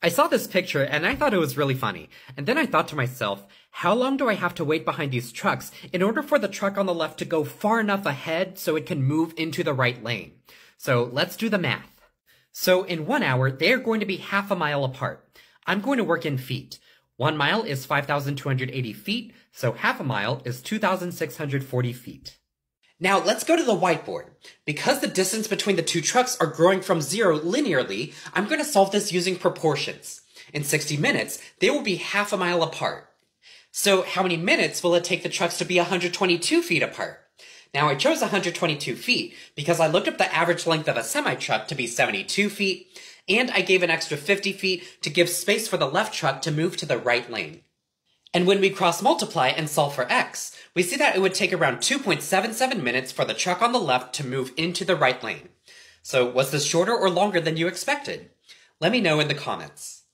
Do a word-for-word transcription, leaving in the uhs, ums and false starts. I saw this picture and I thought it was really funny. And then I thought to myself, how long do I have to wait behind these trucks in order for the truck on the left to go far enough ahead so it can move into the right lane? So let's do the math. So in one hour, they are going to be half a mile apart. I'm going to work in feet. One mile is five thousand two hundred eighty feet, so half a mile is two thousand six hundred forty feet. Now let's go to the whiteboard. Because the distance between the two trucks are growing from zero linearly, I'm going to solve this using proportions. In sixty minutes, they will be half a mile apart. So how many minutes will it take the trucks to be one hundred twenty-two feet apart? Now I chose one hundred twenty-two feet because I looked up the average length of a semi-truck to be seventy-two feet, and I gave an extra fifty feet to give space for the left truck to move to the right lane. And when we cross-multiply and solve for x, we see that it would take around two point seven seven minutes for the truck on the left to move into the right lane. So was this shorter or longer than you expected? Let me know in the comments.